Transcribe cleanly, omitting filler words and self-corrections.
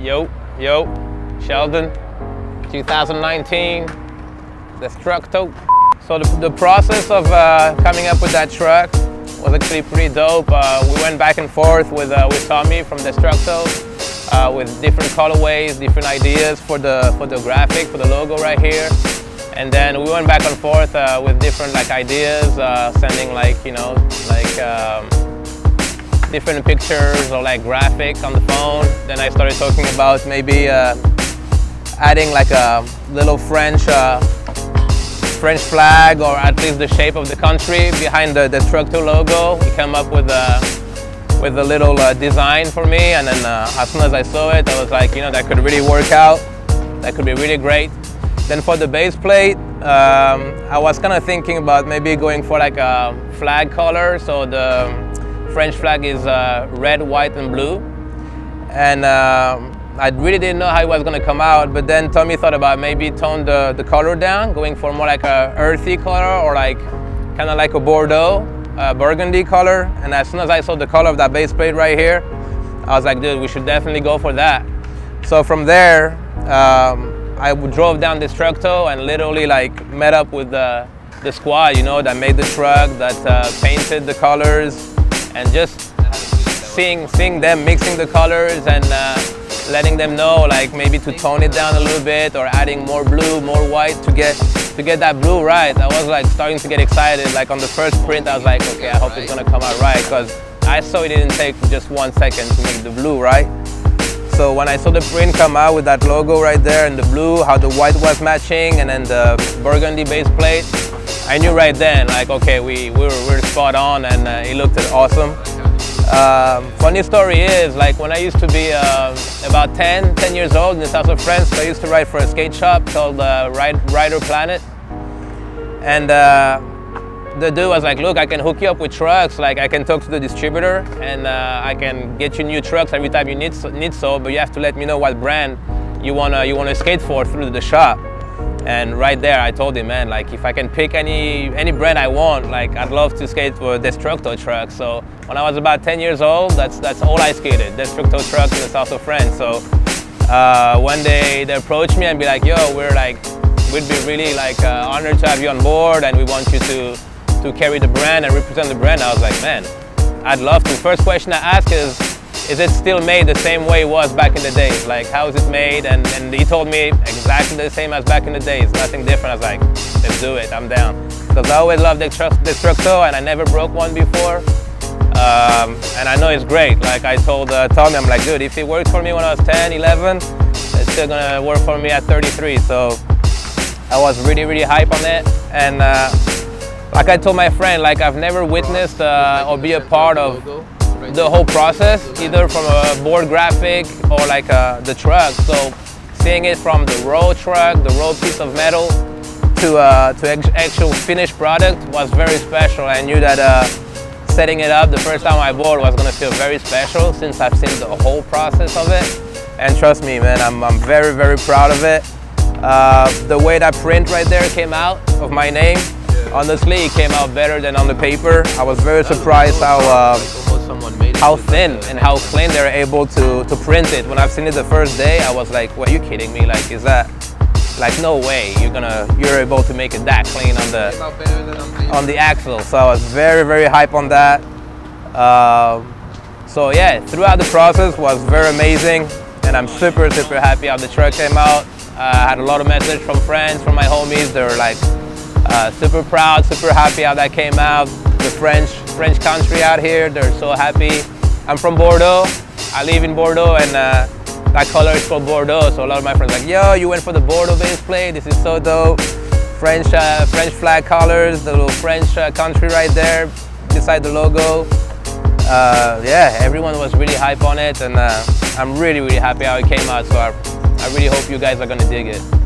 Yo, Sheldon, 2019, Destructo. So the process of coming up with that truck was actually pretty dope. We went back and forth with Tommy from Destructo with different colorways, different ideas for the graphic, for the logo right here. And then we went back and forth with different ideas, sending different pictures or graphics on the phone. Then I started talking about maybe adding a little French flag, or at least the shape of the country behind the Destructo logo. We came up with a little design for me, and then as soon as I saw it, I was like, you know, that could really work out. That could be really great. Then for the base plate, I was kind of thinking about maybe going for a flag color. So the French flag is red, white, and blue. And I really didn't know how it was going to come out. But then Tommy thought about maybe tone the color down, going for more a earthy color, or kind of a Bordeaux, burgundy color. And as soon as I saw the color of that base plate right here, I was like, dude, we should definitely go for that. So from there, I drove down Destructo and literally met up with the squad, you know, that made the truck, that painted the colors, and just seeing them mixing the colors and letting them know maybe to tone it down a little bit, or adding more blue, more white to get that blue right. I was starting to get excited. On the first print, I was like, okay, I hope it's gonna come out right, because I saw it didn't take just 1 second to make the blue right. So when I saw the print come out with that logo right there, and the blue, how the white was matching, and then the burgundy base plate, I knew right then, okay, we were spot on, and it looked awesome. Funny story is, when I used to be about 10 years old in the south of France, I used to ride for a skate shop called Rider Planet. And the dude was like, look, I can hook you up with trucks. I can talk to the distributor, and I can get you new trucks every time you need so, but you have to let me know what brand you wanna skate for through the shop. And right there, I told him, man, if I can pick any brand I want, I'd love to skate for Destructo Trucks. So when I was about 10 years old, that's all I skated, Destructo Trucks in the south of France. So when they approached me and be like, yo, we'd be really honored to have you on board, and we want you to carry the brand and represent the brand. I was like, man, I'd love to. First question I asked is it still made the same way it was back in the days? How is it made? And he told me exactly the same as back in the days, nothing different. I was like, let's do it, I'm down. Because I always loved Destructo, and I never broke one before. And I know it's great. I told Tommy, I'm like, dude, if it worked for me when I was 10, 11, it's still gonna work for me at 33. So I was really, really hype on it. And like I told my friend, I've never witnessed or be a part of the whole process, either from a board graphic or the truck. So seeing it from the raw truck, the raw piece of metal, to actual finished product was very special. I knew that setting it up the first time I board was gonna feel very special, since I've seen the whole process of it. And trust me, man, I'm very, very proud of it. The way that print right there came out of my name, honestly, it came out better than on the paper. I was very surprised how thin and how clean they were able to print it. When I've seen it the first day, I was like, "What, are you kidding me? Is that no way you're able to make it that clean on the axle?" So I was very, very hype on that. So yeah, throughout the process was very amazing, and I'm super, super happy how the truck came out. I had a lot of messages from friends, from my homies. They were super proud, super happy how that came out. The French country out here, they're so happy. I'm from Bordeaux. I live in Bordeaux, and that color is called Bordeaux. So a lot of my friends are like, yo, you went for the Bordeaux base plate. This is so dope. French flag colors, the little French country right there beside the logo. Yeah, everyone was really hype on it, and I'm really, really happy how it came out. So I really hope you guys are gonna dig it.